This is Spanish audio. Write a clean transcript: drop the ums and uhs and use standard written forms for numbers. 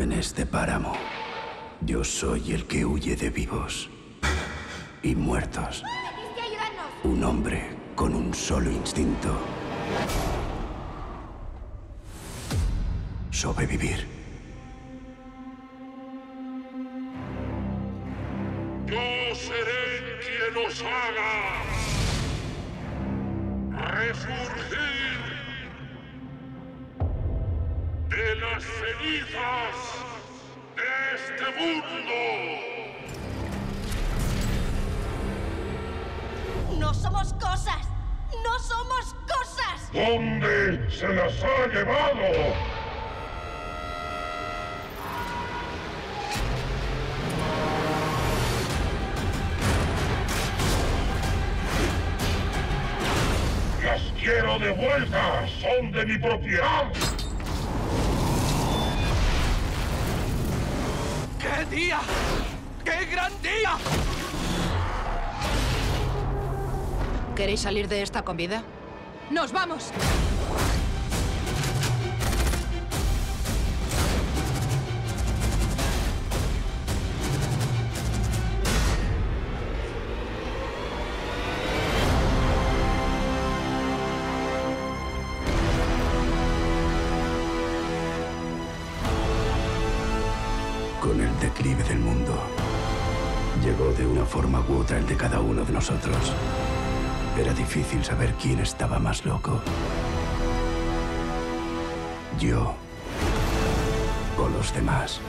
en este páramo. Yo soy el que huye de vivos y muertos. Un hombre con un solo instinto. Sobrevivir. Yo seré quien os haga resurgir de las cenizas de este mundo. No somos cosas. ¡No somos cosas! ¿Dónde se las ha llevado? ¡Las quiero de vuelta! ¡Son de mi propiedad! ¡Qué día! ¡Qué gran día! ¿Queréis salir de esta con vida? ¡Nos vamos! Con el declive del mundo, llegó de una forma u otra el de cada uno de nosotros. Era difícil saber quién estaba más loco. Yo o los demás.